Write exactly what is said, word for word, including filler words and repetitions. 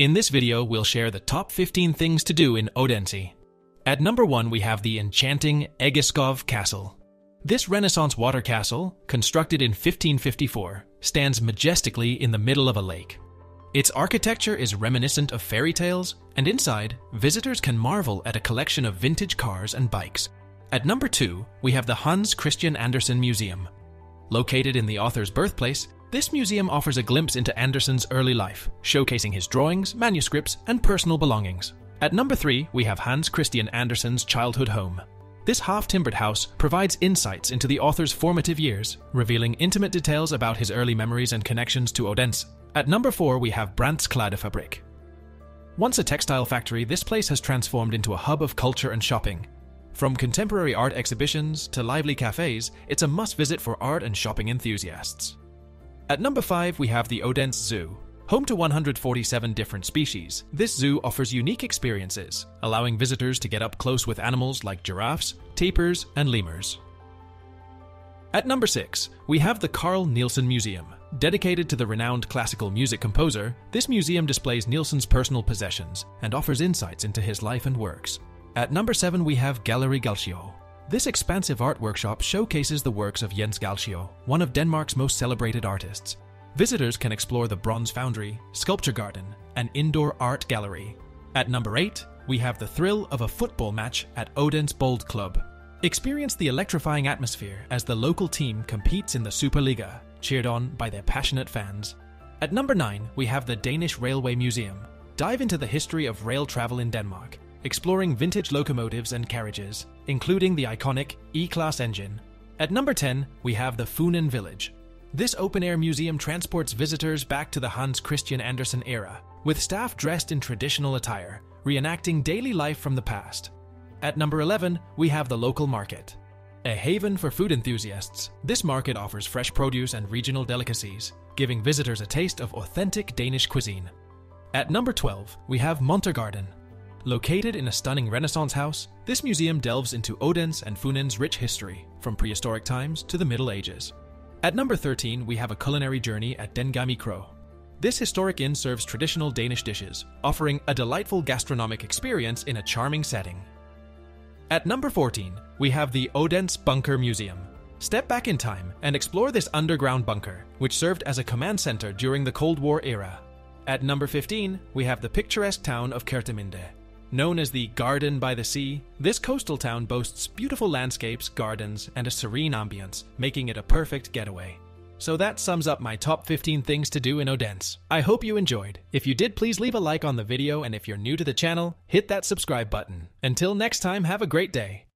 In this video, we'll share the top fifteen things to do in Odense. At number one, we have the enchanting Egeskov Castle. This Renaissance water castle, constructed in fifteen fifty-four, stands majestically in the middle of a lake. Its architecture is reminiscent of fairy tales, and inside, visitors can marvel at a collection of vintage cars and bikes. At number two, we have the Hans Christian Andersen Museum. Located in the author's birthplace, this museum offers a glimpse into Andersen's early life, showcasing his drawings, manuscripts, and personal belongings. At number three, we have Hans Christian Andersen's childhood home. This half-timbered house provides insights into the author's formative years, revealing intimate details about his early memories and connections to Odense. At number four, we have Brandts Klædefabrik. Once a textile factory, this place has transformed into a hub of culture and shopping. From contemporary art exhibitions to lively cafes, it's a must-visit for art and shopping enthusiasts. At number five, we have the Odense Zoo. Home to one hundred forty-seven different species, this zoo offers unique experiences, allowing visitors to get up close with animals like giraffes, tapirs, and lemurs. At number six, we have the Carl Nielsen Museum. Dedicated to the renowned classical music composer, this museum displays Nielsen's personal possessions and offers insights into his life and works. At number seven, we have Galleri Galschiøt. This expansive art workshop showcases the works of Jens Galschiøt, one of Denmark's most celebrated artists. Visitors can explore the bronze foundry, sculpture garden, and indoor art gallery. At number eight, we have the thrill of a football match at Odense Bold Club. Experience the electrifying atmosphere as the local team competes in the Superliga, cheered on by their passionate fans. At number nine, we have the Danish Railway Museum. Dive into the history of rail travel in Denmark, exploring vintage locomotives and carriages, including the iconic E-Class engine. At number ten, we have the Funen Village. This open-air museum transports visitors back to the Hans Christian Andersen era, with staff dressed in traditional attire, reenacting daily life from the past. At number eleven, we have the local market. A haven for food enthusiasts, this market offers fresh produce and regional delicacies, giving visitors a taste of authentic Danish cuisine. At number twelve, we have Montergården. Located in a stunning Renaissance house, this museum delves into Odense and Funen's rich history, from prehistoric times to the Middle Ages. At number thirteen, we have a culinary journey at Den Gamle Kro. This historic inn serves traditional Danish dishes, offering a delightful gastronomic experience in a charming setting. At number fourteen, we have the Odense Bunker Museum. Step back in time and explore this underground bunker, which served as a command center during the Cold War era. At number fifteen, we have the picturesque town of Kerteminde. Known as the Garden by the Sea, this coastal town boasts beautiful landscapes, gardens, and a serene ambience, making it a perfect getaway. So that sums up my top fifteen things to do in Odense. I hope you enjoyed. If you did, please leave a like on the video, and if you're new to the channel, hit that subscribe button. Until next time, have a great day.